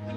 You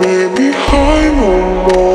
made me high no more.